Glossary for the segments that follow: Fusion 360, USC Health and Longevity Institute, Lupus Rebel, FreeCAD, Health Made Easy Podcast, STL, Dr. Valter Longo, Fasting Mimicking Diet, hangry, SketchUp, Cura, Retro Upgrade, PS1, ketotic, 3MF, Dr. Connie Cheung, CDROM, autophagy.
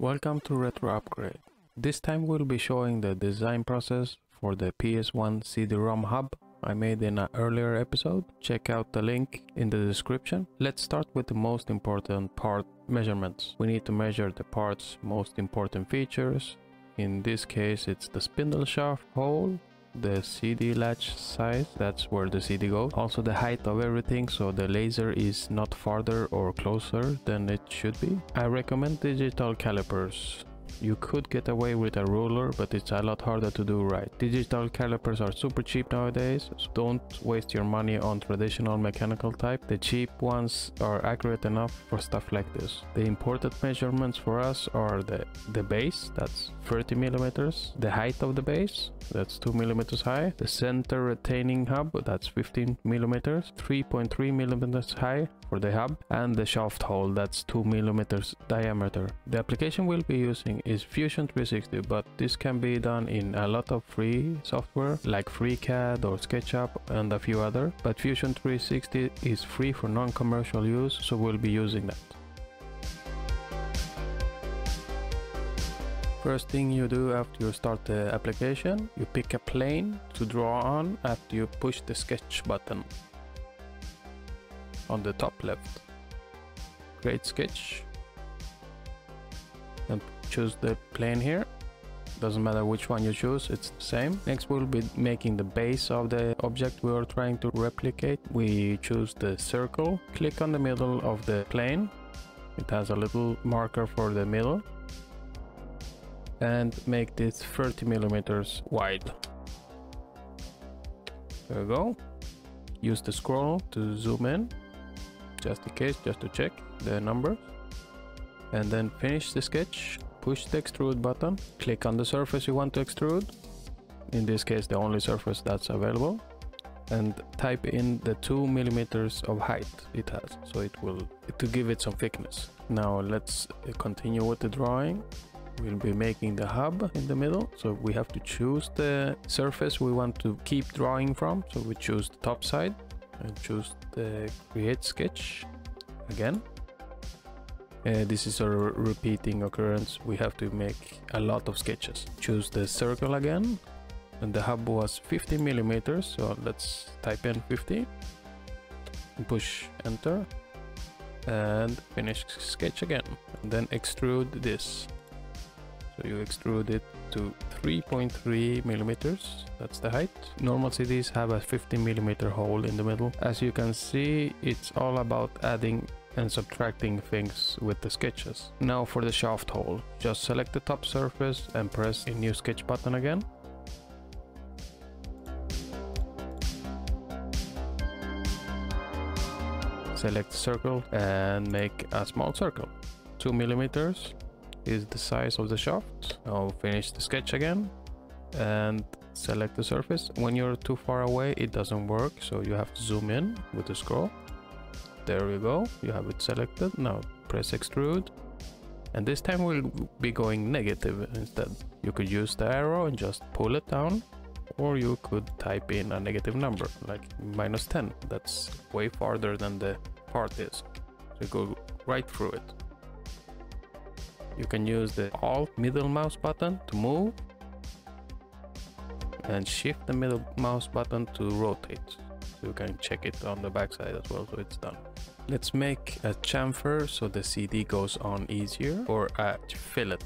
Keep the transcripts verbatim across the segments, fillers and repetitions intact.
Welcome to Retro Upgrade. This time we'll be showing the design process for the P S one C D ROM hub I made in an earlier episode. Check out the link in the description. Let's start with the most important part, measurements. We need to measure the part's most important features. In this case it's the spindle shaft hole, the C D latch size, that's where the C D goes, also the height of everything so the laser is not farther or closer than it should be. I recommend digital calipers. You could get away with a ruler, but it's a lot harder to do right. Digital calipers are super cheap nowadays, so don't waste your money on traditional mechanical type. The cheap ones are accurate enough for stuff like this. The important measurements for us are the, the base, that's thirty millimeters, the height of the base, that's two millimeters high, the center retaining hub, that's fifteen millimeters, three point three millimeters high for the hub, and the shaft hole, that's two millimeters diameter. The application we'll be using is Fusion three sixty, but this can be done in a lot of free software like FreeCAD or SketchUp and a few other, but Fusion three sixty is free for non-commercial use, so we'll be using that. First thing you do after you start the application, you pick a plane to draw on after you push the sketch button on the top left. Create sketch and choose the plane here. Doesn't matter which one you choose, it's the same. Next we'll be making the base of the object we are trying to replicate. We choose the circle, click on the middle of the plane. It has a little marker for the middle. And make this thirty millimeters wide. There we go. Use the scroll to zoom in, just in case, just to check the number. And then finish the sketch, push the extrude button, click on the surface you want to extrude, in this case the only surface that's available, and type in the two millimeters of height it has, so it will, to give it some thickness. Now let's continue with the drawing. We'll be making the hub in the middle, so we have to choose the surface we want to keep drawing from, so we choose the top side and choose the create sketch again. Uh, this is a repeating occurrence, we have to make a lot of sketches. Choose the circle again, and the hub was fifty millimeters, so let's type in fifty, push enter and finish sketch again, and then extrude this. So you extrude it to three point three millimeters, that's the height. Normal C Ds have a fifty millimeter hole in the middle. As you can see, it's all about adding and subtracting things with the sketches. Now for the shaft hole, just select the top surface and press the new sketch button again. Select circle and make a small circle. two millimeters. Is the size of the shaft. Now finish the sketch again and select the surface. When you're too far away it doesn't work, so you have to zoom in with the scroll. There you go, you have it selected. Now press extrude, and this time we'll be going negative instead. You could use the arrow and just pull it down, or you could type in a negative number like minus ten, that's way farther than the part is, so go right through it. You can use the Alt middle mouse button to move and shift the middle mouse button to rotate. So you can check it on the back side as well, so it's done. Let's make a chamfer so the C D goes on easier, or a fillet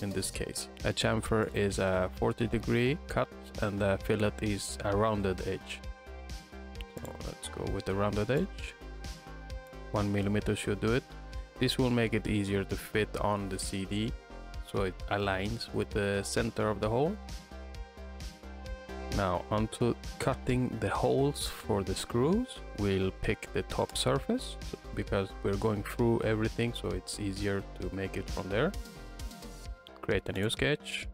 in this case. A chamfer is a forty degree cut and the fillet is a rounded edge. So let's go with the rounded edge. One millimeter should do it. This will make it easier to fit on the C D, so it aligns with the center of the hole. Now onto cutting the holes for the screws. We'll pick the top surface because we're going through everything, so it's easier to make it from there. Create a new sketch.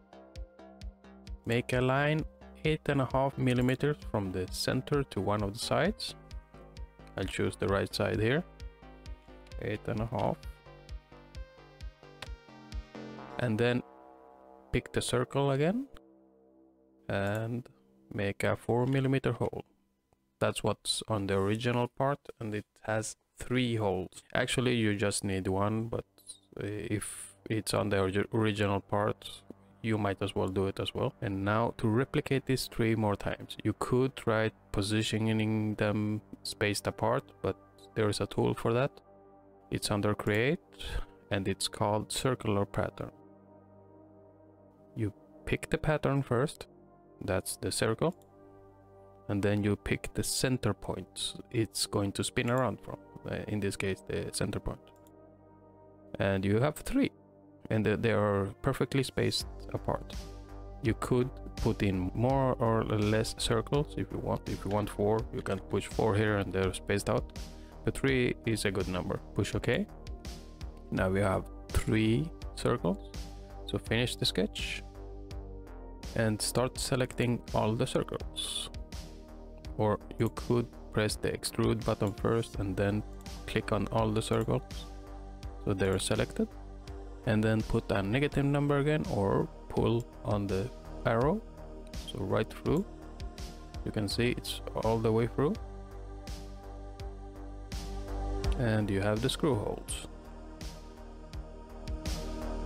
Make a line eight and a half millimeters from the center to one of the sides. I'll choose the right side here. Eight and a half, and then pick the circle again and make a four millimeter hole. That's what's on the original part, and it has three holes. Actually you just need one, but if it's on the original part, you might as well do it as well. And now to replicate this three more times, you could try positioning them spaced apart, but there is a tool for that. It's under Create and it's called Circular Pattern. You pick the pattern first, that's the circle, and then you pick the center points it's going to spin around from, in this case the center point. And you have three, and they are perfectly spaced apart. You could put in more or less circles if you want. If you want four, you can push four here and they're spaced out, but three is a good number. Push OK. Now we have three circles. So finish the sketch and start selecting all the circles. Or you could press the extrude button first and then click on all the circles so they're selected, and then put a negative number again, or pull on the arrow, so right through. You can see it's all the way through, and you have the screw holes.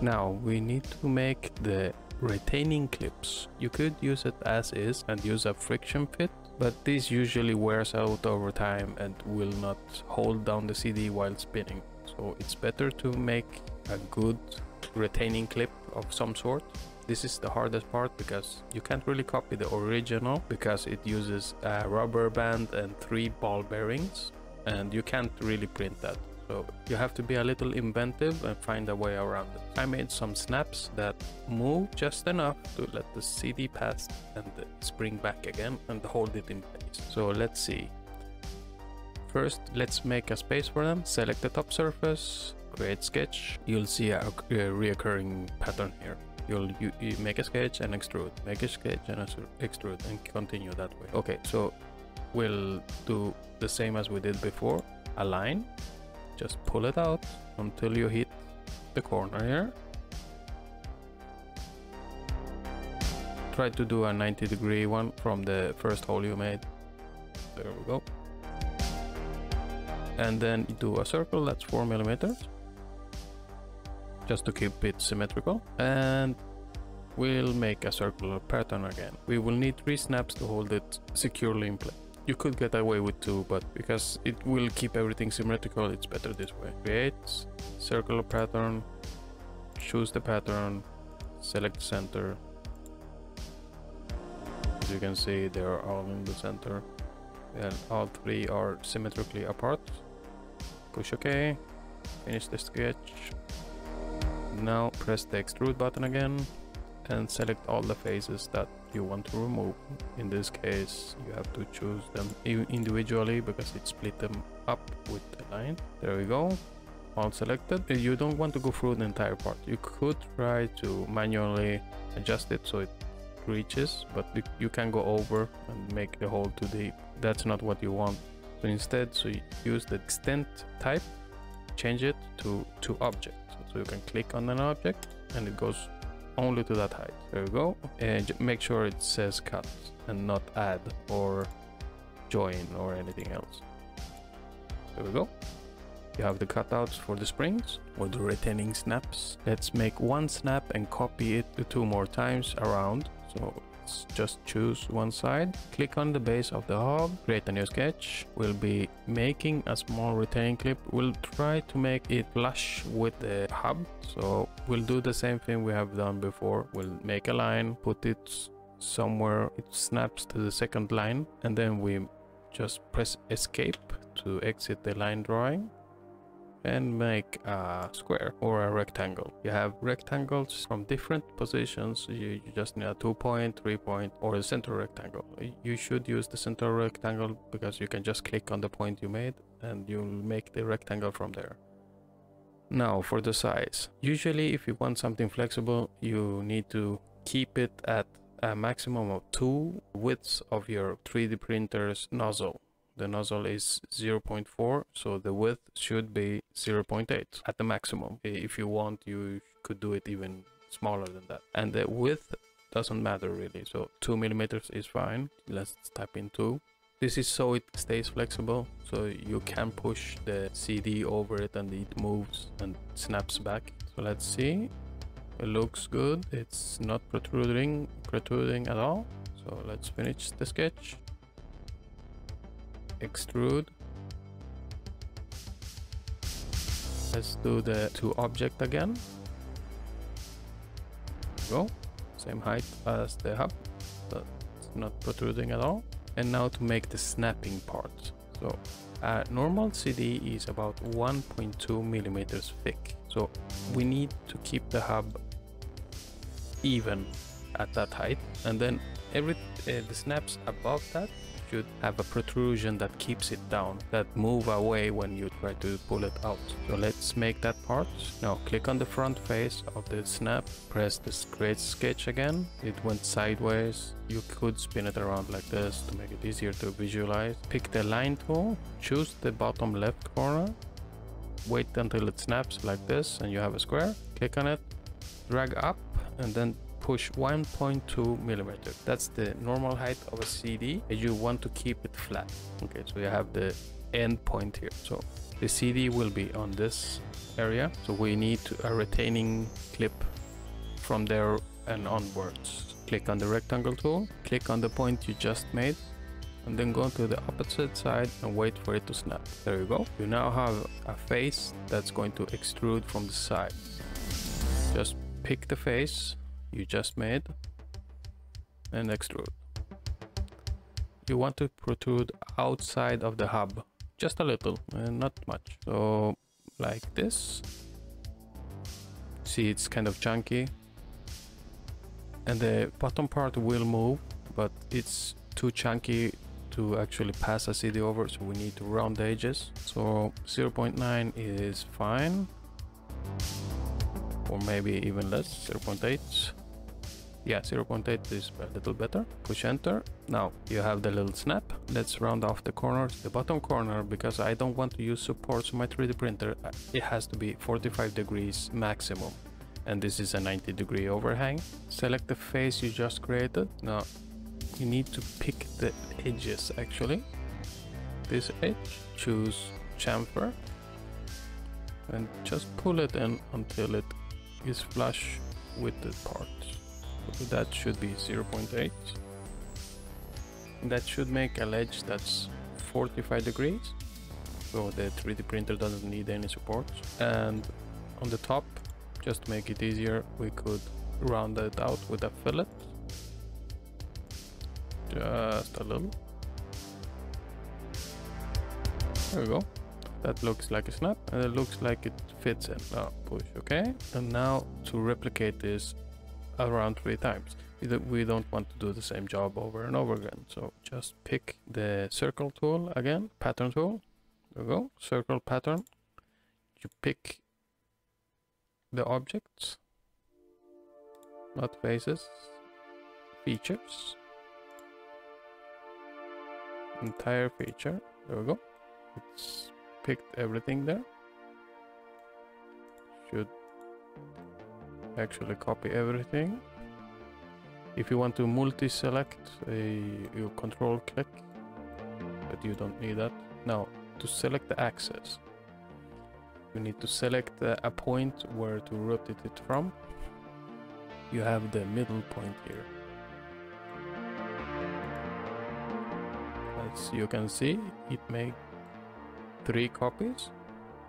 Now we need to make the retaining clips. You could use it as is and use a friction fit, but this usually wears out over time and will not hold down the C D while spinning. So it's better to make a good retaining clip of some sort. This is the hardest part because you can't really copy the original because it uses a rubber band and three ball bearings, and you can't really print that. So you have to be a little inventive and find a way around it. I made some snaps that move just enough to let the C D pass and the spring back again and hold it in place. So let's see. First, let's make a space for them. Select the top surface, create sketch. You'll see a, a reoccurring pattern here. You'll you, you make a sketch and extrude, make a sketch and extrude, and continue that way. Okay, so we'll do the same as we did before. Align. Just pull it out until you hit the corner here. Try to do a ninety degree one from the first hole you made. There we go. And then do a circle that's four millimeters, just to keep it symmetrical. And we'll make a circular pattern again. We will need three snaps to hold it securely in place. You could get away with two, but because it will keep everything symmetrical, it's better this way. Create, circular pattern, choose the pattern, select center. As you can see, they are all in the center, and all three are symmetrically apart. Push OK, finish the sketch. Now press the extrude button again and select all the faces that you want to remove. In this case, you have to choose them individually because it split them up with the line. There we go, all selected. You don't want to go through the entire part. You could try to manually adjust it so it reaches, but you can go over and make the hole too deep. That's not what you want. So instead, so you use the extent type, change it to to object. So you can click on an object and it goes only to that height. There we go. And make sure it says cut and not add or join or anything else. There we go. You have the cutouts for the springs or the retaining snaps. Let's make one snap and copy it two more times around. So let's just choose one side, click on the base of the hub, create a new sketch. We'll be making a small retaining clip. We'll try to make it flush with the hub. So we'll do the same thing we have done before. We'll make a line, put it somewhere, it snaps to the second line, and then we just press escape to exit the line drawing and make a square or a rectangle. You have rectangles from different positions. You just need a two-point, three-point, or a center rectangle. You should use the center rectangle because you can just click on the point you made and you'll make the rectangle from there. Now for the size. Usually if you want something flexible, you need to keep it at a maximum of two widths of your three D printer's nozzle. The nozzle is zero point four, so the width should be zero point eight at the maximum. If you want, you could do it even smaller than that. And the width doesn't matter really, so two millimeters is fine. Let's type in two. This is so it stays flexible, so you can push the C D over it and it moves and snaps back. So let's see. It looks good. It's not protruding, protruding at all. So let's finish the sketch. Extrude. Let's do the two object again. Go. Same height as the hub, but it's not protruding at all. And now to make the snapping part. So a normal C D is about one point two millimeters thick. So we need to keep the hub even at that height, and then every uh, the snaps above that should have a protrusion that keeps it down, that move away when you try to pull it out. So let's make that part. Now click on the front face of the snap, press the create sketch again. It went sideways. You could spin it around like this to make it easier to visualize. Pick the line tool, choose the bottom left corner, wait until it snaps like this and you have a square. Click on it, drag up, and then push one point two millimeter. That's the normal height of a C D, and you want to keep it flat. Okay, so you have the end point here. So the C D will be on this area, so we need a retaining clip from there and onwards. Click on the rectangle tool, click on the point you just made, and then go to the opposite side and wait for it to snap. There you go. You now have a face that's going to extrude from the side. Just pick the face you just made and extrude. You want to protrude outside of the hub just a little, and not much, so like this. See, it's kind of chunky and the bottom part will move, but it's too chunky to actually pass a C D over, so we need to round the edges. So zero point nine is fine, or maybe even less, zero point eight. Yeah, zero point eight is a little better. Push enter. Now you have the little snap. Let's round off the corners. The bottom corner, because I don't want to use supports on my three D printer, it has to be forty-five degrees maximum, and this is a ninety degree overhang. Select the face you just created. Now you need to pick the edges actually. This edge, choose chamfer and just pull it in until it is flush with the part. So that should be zero point eight. That should make a ledge that's forty-five degrees, so the three D printer doesn't need any support. And on the top, just to make it easier, we could round it out with a fillet, just a little. There we go. That looks like a snap, and it looks like it fits in. Now push OK, and now to replicate this around three times. We don't want to do the same job over and over again, so just pick the circle tool again, pattern tool. There we go, circle pattern. You pick the objects, not faces, features, entire feature. There we go. It's picked everything there. Should actually copy everything. If you want to multi-select, uh, you control click, but you don't need that. Now to select the axis, you need to select uh, a point where to rotate it from. You have the middle point here, as you can see. It makes three copies.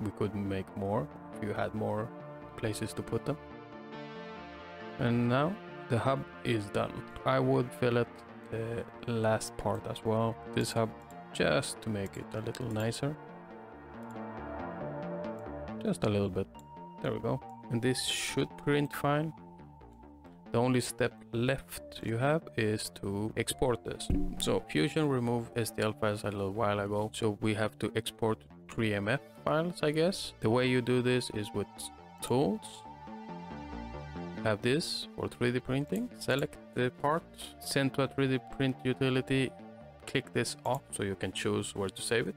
We could make more if you had more places to put them. And now the hub is done. I would fillet the last part as well, this hub, just to make it a little nicer, just a little bit. There we go. And this should print fine. The only step left you have is to export this. So Fusion removed S T L files a little while ago, so we have to export three M F files, I guess. The way you do this is with tools. Have this for three D printing. Select the part, send to a three D print utility, click this off so you can choose where to save it.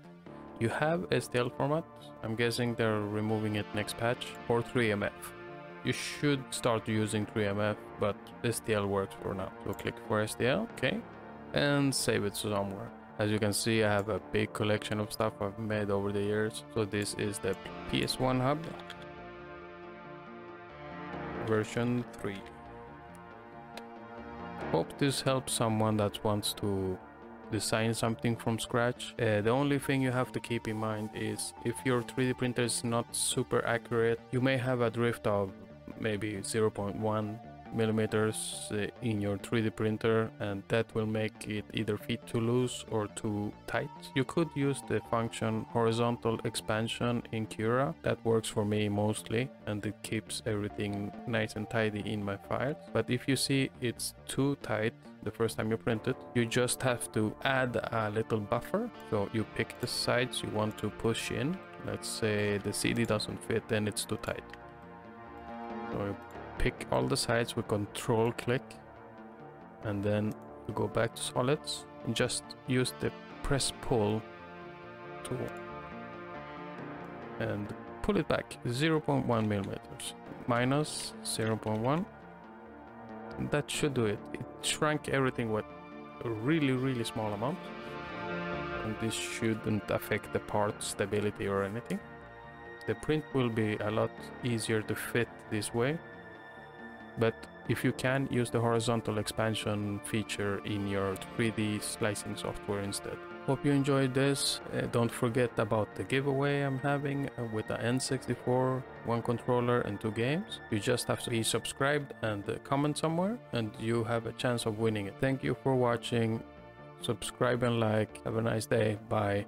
You have S T L format. I'm guessing they're removing it next patch. Or three M F. You should start using three M F, but S T L works for now. So click for S T L, okay, and save it somewhere. As you can see, I have a big collection of stuff I've made over the years. So this is the P S one hub. version three. Hope this helps someone that wants to design something from scratch. Uh, the only thing you have to keep in mind is if your three D printer is not super accurate, you may have a drift of maybe zero point one millimeters in your three D printer, and that will make it either fit too loose or too tight. You could use the function horizontal expansion in Cura. That works for me mostly, and it keeps everything nice and tidy in my files. But if you see it's too tight the first time you print it, you just have to add a little buffer. So you pick the sides you want to push in. Let's say the C D doesn't fit and it's too tight, so you pick all the sides with control click, and then you go back to solids and just use the press pull tool and pull it back zero point one millimeters minus zero point one, and that should do it. It shrank everything with a really really small amount, and this shouldn't affect the part stability or anything. The print will be a lot easier to fit this way. But if you can, use the horizontal expansion feature in your three D slicing software instead. Hope you enjoyed this. Uh, don't forget about the giveaway I'm having with the N sixty-four, one controller and two games. You just have to be subscribed and comment somewhere, and you have a chance of winning it. Thank you for watching. Subscribe and like. Have a nice day. Bye.